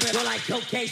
We're like, okay.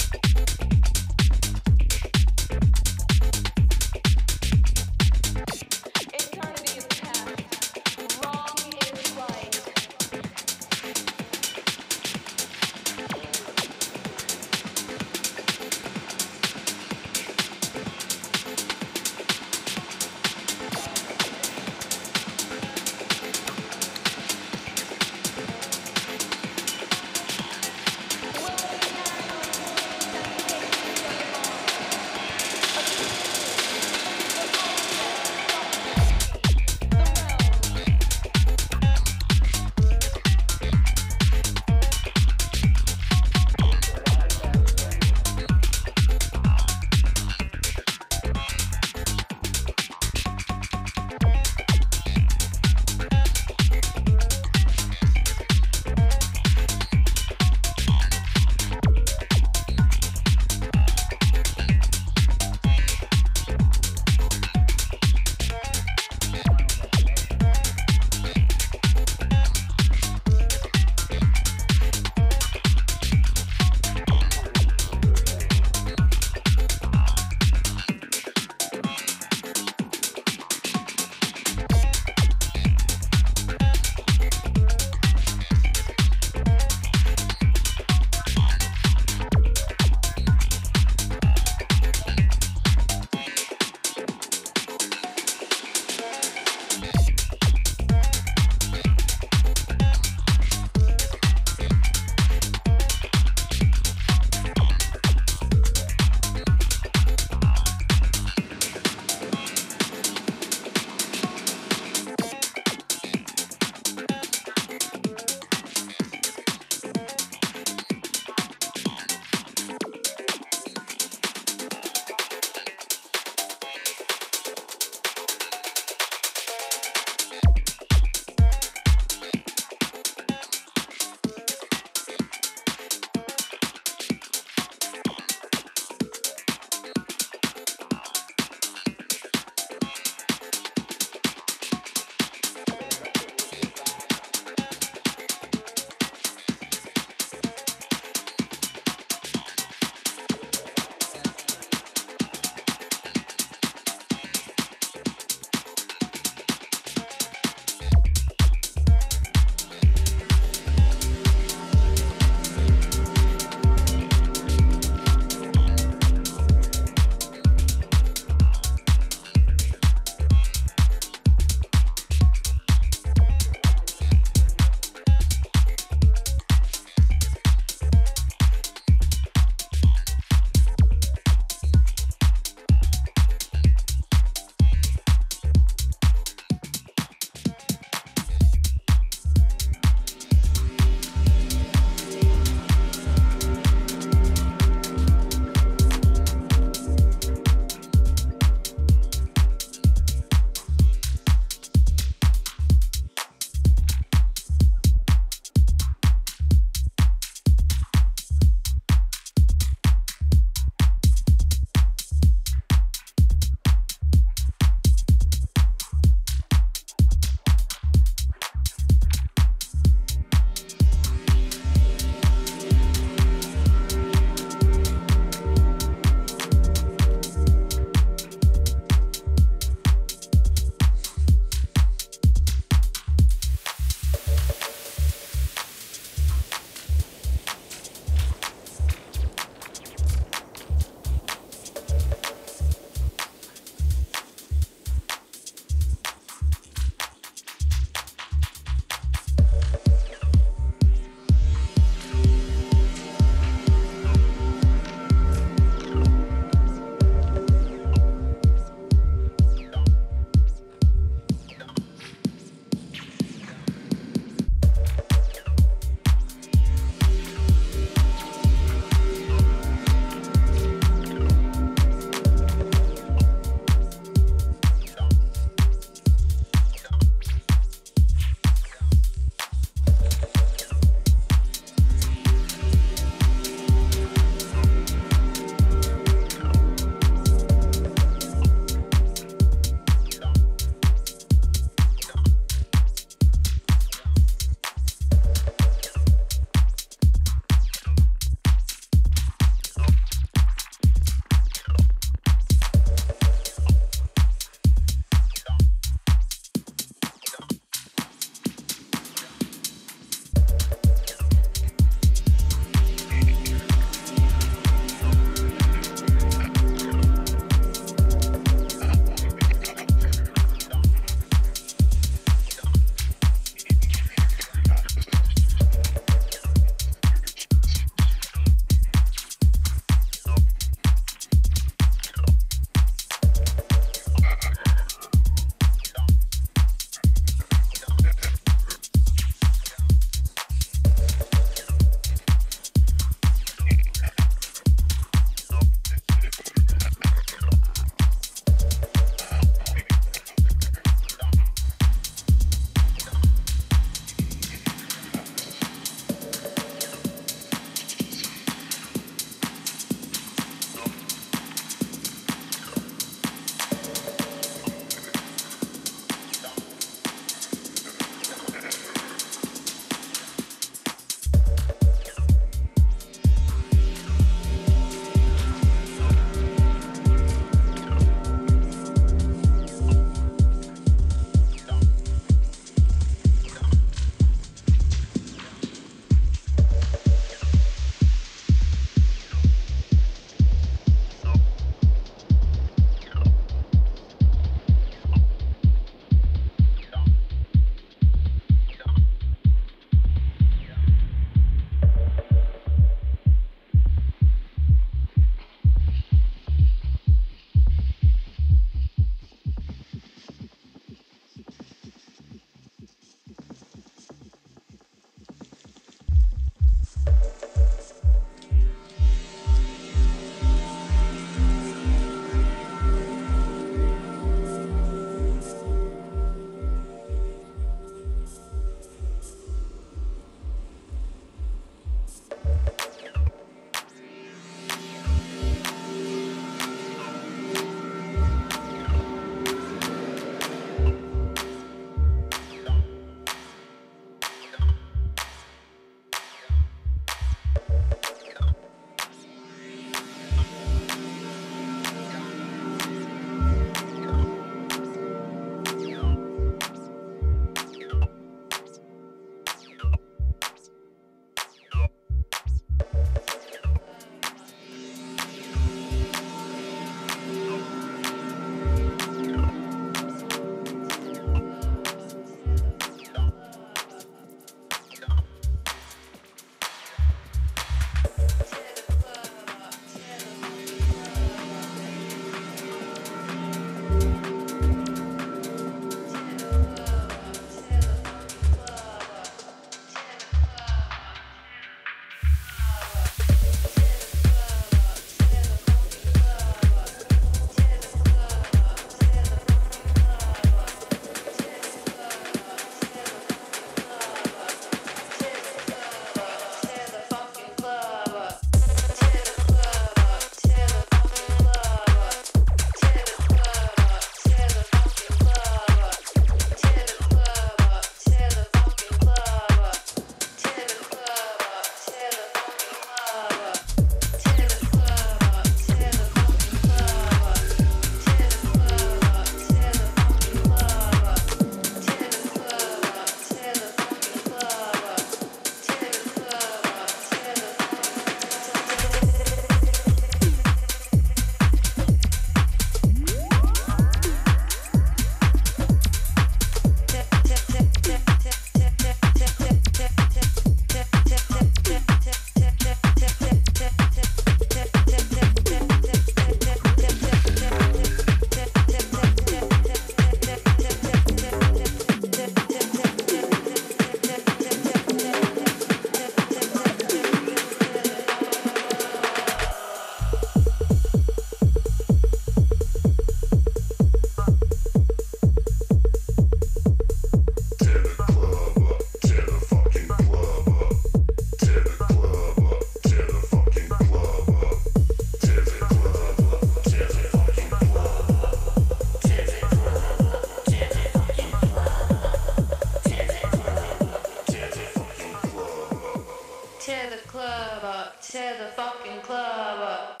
to the fucking club.